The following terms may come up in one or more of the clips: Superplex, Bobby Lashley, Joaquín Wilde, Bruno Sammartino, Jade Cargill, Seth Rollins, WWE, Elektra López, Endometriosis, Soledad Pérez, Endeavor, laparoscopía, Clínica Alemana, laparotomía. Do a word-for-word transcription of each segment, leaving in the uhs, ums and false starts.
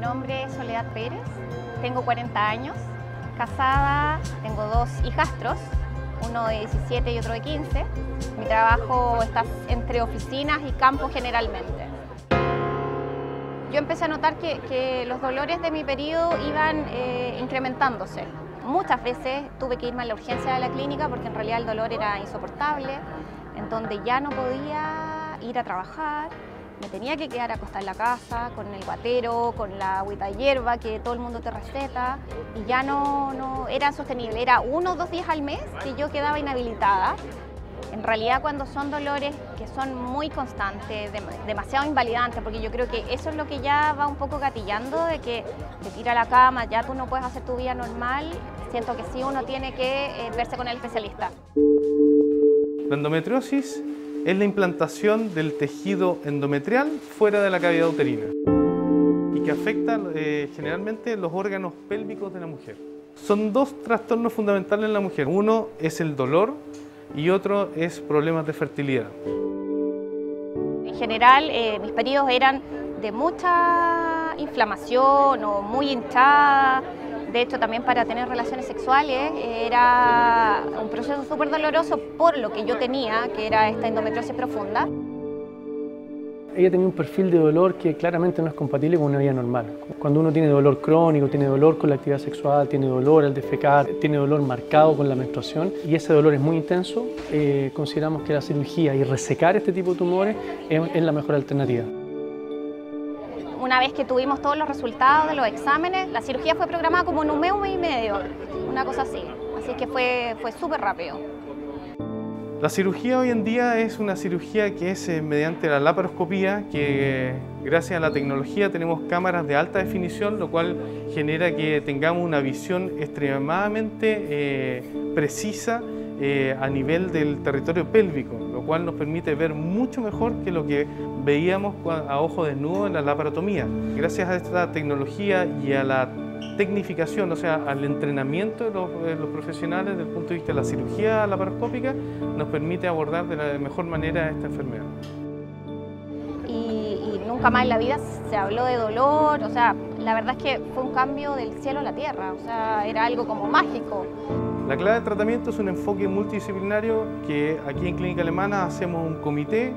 nombre es Soledad Pérez, tengo cuarenta años, casada, tengo dos hijastros, uno de diecisiete y otro de quince. Mi trabajo está entre oficinas y campo generalmente. Yo empecé a notar que, que los dolores de mi periodo iban eh, incrementándose. Muchas veces tuve que irme a la urgencia de la clínica porque en realidad el dolor era insoportable, en donde ya no podía ir a trabajar. Me tenía que quedar acostada en la casa, con el guatero, con la agüita de hierba que todo el mundo te receta, y ya no, no era sostenible. Era uno o dos días al mes que yo quedaba inhabilitada. En realidad, cuando son dolores que son muy constantes, de, demasiado invalidantes, porque yo creo que eso es lo que ya va un poco gatillando, de que te tira a la cama, ya tú no puedes hacer tu vida normal, siento que sí uno tiene que eh, verse con el especialista. La endometriosis es la implantación del tejido endometrial fuera de la cavidad uterina y que afecta eh, generalmente los órganos pélvicos de la mujer. Son dos trastornos fundamentales en la mujer. Uno es el dolor y otro es problemas de fertilidad. En general, eh, mis periodos eran de mucha inflamación o muy hinchada. De hecho, también para tener relaciones sexuales era un proceso súper doloroso por lo que yo tenía, que era esta endometriosis profunda. Ella tenía un perfil de dolor que claramente no es compatible con una vida normal. Cuando uno tiene dolor crónico, tiene dolor con la actividad sexual, tiene dolor al defecar, tiene dolor marcado con la menstruación y ese dolor es muy intenso, eh, consideramos que la cirugía y resecar este tipo de tumores es, es la mejor alternativa. Una vez que tuvimos todos los resultados de los exámenes, la cirugía fue programada como en un mes, un mes y medio, una cosa así. Así que fue, fue súper rápido. La cirugía hoy en día es una cirugía que es eh, mediante la laparoscopía, que eh, gracias a la tecnología tenemos cámaras de alta definición, lo cual genera que tengamos una visión extremadamente eh, precisa eh, a nivel del territorio pélvico, lo cual nos permite ver mucho mejor que lo que veíamos a ojo desnudo en la laparotomía. Gracias a esta tecnología y a la tecnificación, o sea, al entrenamiento de los, de los profesionales desde el punto de vista de la cirugía laparoscópica, nos permite abordar de la mejor manera esta enfermedad. Y, y nunca más en la vida se habló de dolor, o sea, la verdad es que fue un cambio del cielo a la tierra, o sea, era algo como mágico. La clave de tratamiento es un enfoque multidisciplinario que aquí en Clínica Alemana hacemos un comité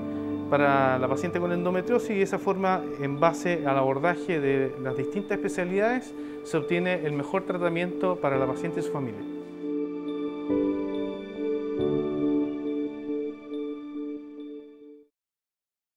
para la paciente con endometriosis y de esa forma, en base al abordaje de las distintas especialidades, se obtiene el mejor tratamiento para la paciente y su familia.